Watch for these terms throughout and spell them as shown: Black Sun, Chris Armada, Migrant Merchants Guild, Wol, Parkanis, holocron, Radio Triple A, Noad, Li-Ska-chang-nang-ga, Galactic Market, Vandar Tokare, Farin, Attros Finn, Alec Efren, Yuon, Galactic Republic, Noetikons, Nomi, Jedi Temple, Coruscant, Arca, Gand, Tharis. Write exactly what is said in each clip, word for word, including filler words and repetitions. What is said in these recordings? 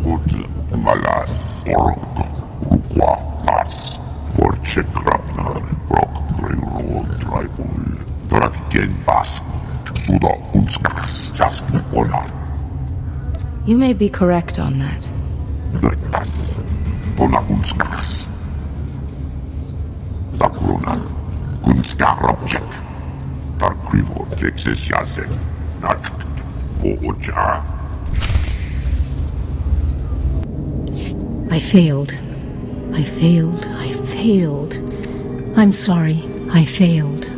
transportul malas org rugua pas force krapnar prok greu tribul drakken vas suda unskas just onar. You may be correct on that. Drektas ona unskas Dakronan kunskaropchek Darkrivo kexes yasen Nacht Oja. I failed. I failed. I failed. I'm sorry. I failed.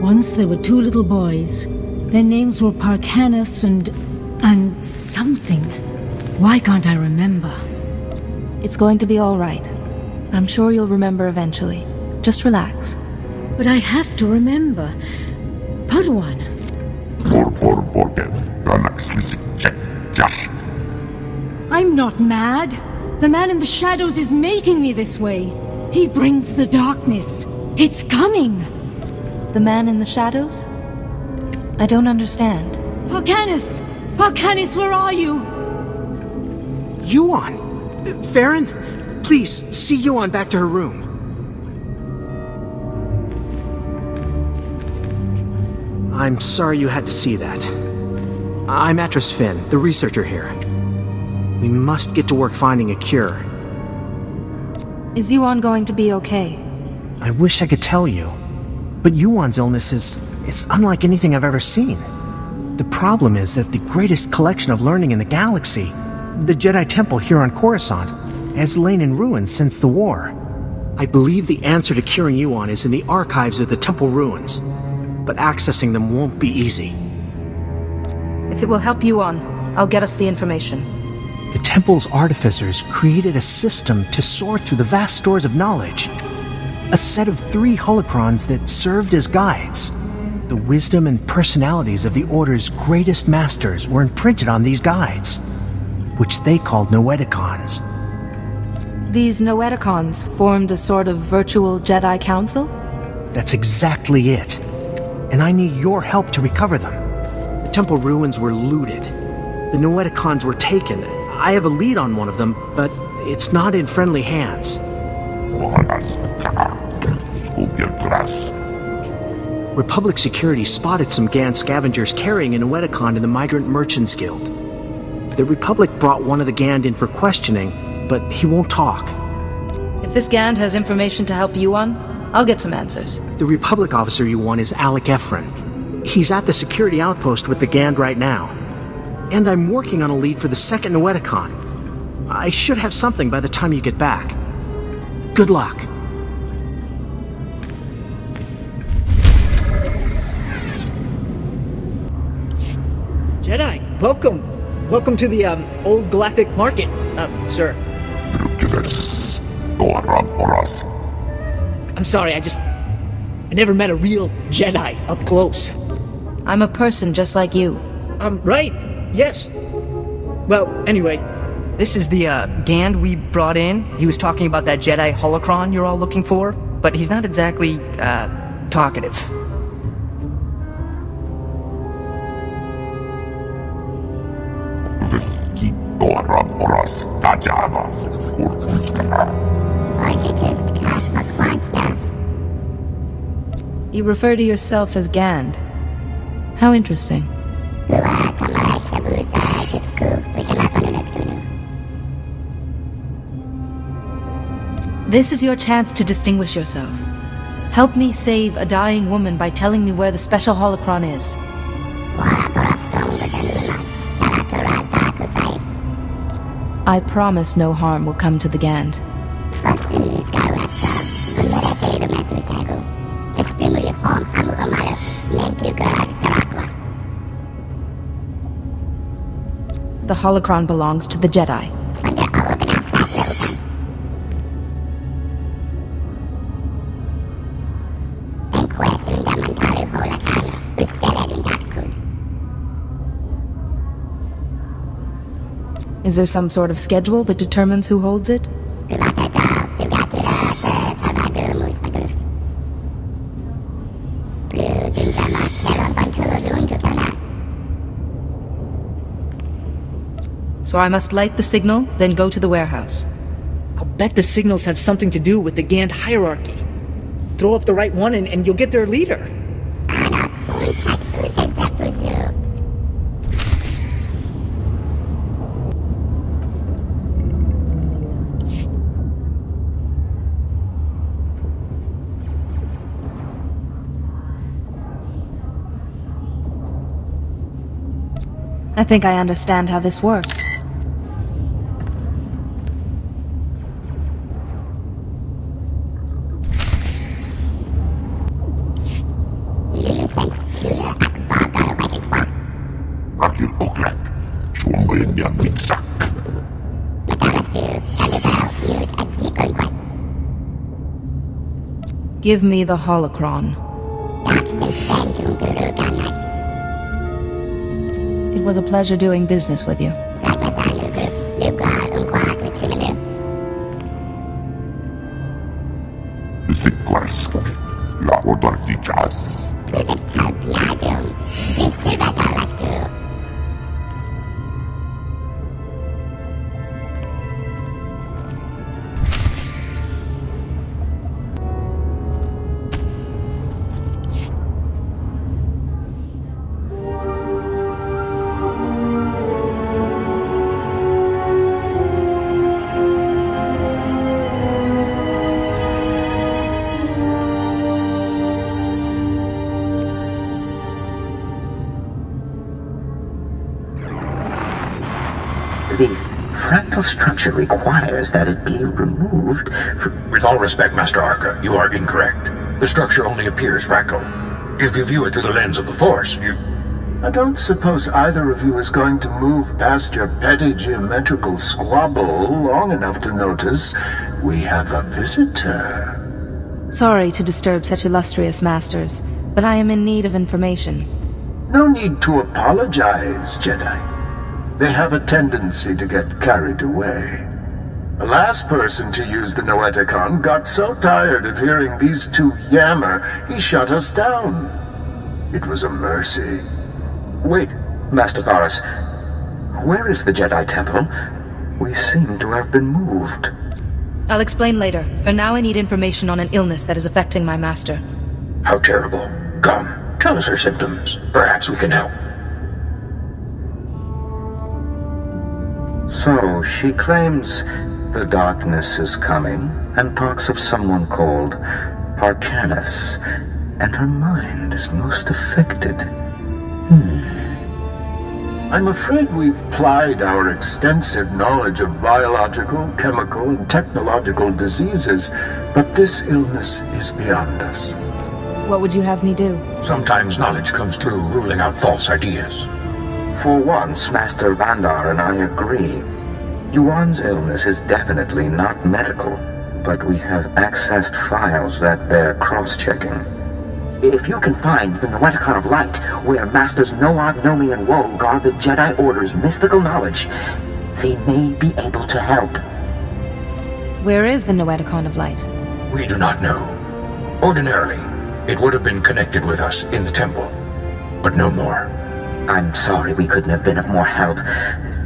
Once there were two little boys. Their names were Parkanis and... and something. Why can't I remember? It's going to be all right. I'm sure you'll remember eventually. Just relax. But I have to remember. Padawan. I'm not mad. The man in the shadows is making me this way. He brings the darkness. It's coming. The man in the shadows? I don't understand. Parkanis! Parkanis, where are you? Yuon! Farin, please, see Yuon back to her room. I'm sorry you had to see that. I'm Attros Finn, the researcher here. We must get to work finding a cure. Is Yuon going to be okay? I wish I could tell you, but Yuon's illness is, is unlike anything I've ever seen. The problem is that the greatest collection of learning in the galaxy, the Jedi Temple here on Coruscant, has lain in ruins since the war. I believe the answer to curing Yuon is in the archives of the temple ruins, but accessing them won't be easy. If it will help Yuon, I'll get us the information. The temple's artificers created a system to sort through the vast stores of knowledge. A set of three holocrons that served as guides. The wisdom and personalities of the Order's greatest masters were imprinted on these guides, which they called Noetikons. These Noetikons formed a sort of virtual Jedi Council? That's exactly it. And I need your help to recover them. The temple ruins were looted. The Noetikons were taken. I have a lead on one of them, but it's not in friendly hands. Republic security spotted some Gand scavengers carrying a Noetikon in the Migrant Merchants Guild. The Republic brought one of the Gand in for questioning, but he won't talk. If this Gand has information to help Yuon, I'll get some answers. The Republic officer Yuon is Alec Efren. He's at the security outpost with the Gand right now. And I'm working on a lead for the second Noetikon. I should have something by the time you get back. Good luck. Jedi, welcome. Welcome to the um, Old Galactic Market, uh, sir. I'm sorry, I just... I never met a real Jedi up close. I'm a person just like you. Um, right. Yes. Well, anyway. This is the, uh, Gand we brought in. He was talking about that Jedi holocron you're all looking for, but he's not exactly, uh, talkative. You refer to yourself as Gand. How interesting. This is your chance to distinguish yourself. Help me save a dying woman by telling me where the special holocron is. I promise no harm will come to the Gand. The holocron belongs to the Jedi. Is there some sort of schedule that determines who holds it? So I must light the signal, then go to the warehouse. I'll bet the signals have something to do with the Gand hierarchy. Throw up the right one and, and you'll get their leader. I think I understand how this works. Give me the holocron. It was a pleasure doing business with you. Structure requires that it be removed for... With all respect, Master Arca, you are incorrect. The structure only appears fractal. If you view it through the lens of the Force, you... I don't suppose either of you is going to move past your petty geometrical squabble long enough to notice we have a visitor. Sorry to disturb such illustrious masters, but I am in need of information. No need to apologize, Jedi. They have a tendency to get carried away. The last person to use the Noetikon got so tired of hearing these two yammer, he shut us down. It was a mercy. Wait, Master Tharis. Where is the Jedi Temple? We seem to have been moved. I'll explain later. For now I need information on an illness that is affecting my master. How terrible. Come, tell us her symptoms. Perhaps we can help. So, she claims the darkness is coming, and talks of someone called Parkanis, and her mind is most affected. Hmm. I'm afraid we've plied our extensive knowledge of biological, chemical, and technological diseases, but this illness is beyond us. What would you have me do? Sometimes knowledge comes through ruling out false ideas. For once, Master Vandar and I agree. Yuon's illness is definitely not medical, but we have accessed files that bear cross-checking. If you can find the Noetikon of Light, where Masters Noad, Nomi, and Wol guard the Jedi Order's mystical knowledge, they may be able to help. Where is the Noetikon of Light? We do not know. Ordinarily, it would have been connected with us in the temple, but no more. I'm sorry we couldn't have been of more help,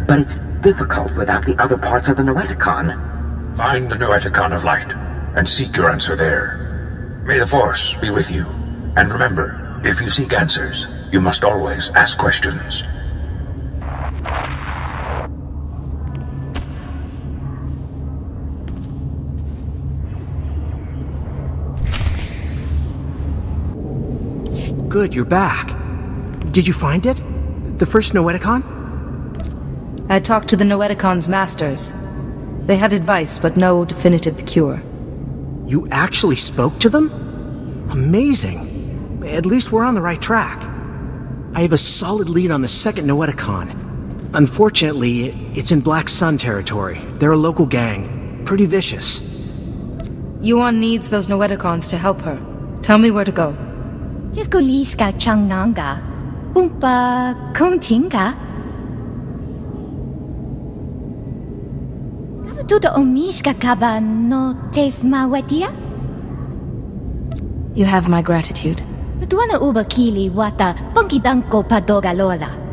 but it's difficult without the other parts of the Noetikon. Find the Noetikon of Light, and seek your answer there. May the Force be with you. And remember, if you seek answers, you must always ask questions. Good, you're back. Did you find it? The first Noetikon? I talked to the Noeticon's masters. They had advice, but no definitive cure. You actually spoke to them? Amazing. At least we're on the right track. I have a solid lead on the second Noetikon. Unfortunately, it's in Black Sun territory. They're a local gang. Pretty vicious. Yuon needs those Noetikons to help her. Tell me where to go. Just go Li-Ska-chang-nang-ga. Oompa Kongchinga. You have my gratitude. But wanna uba kili wata punkidanko padoga lola.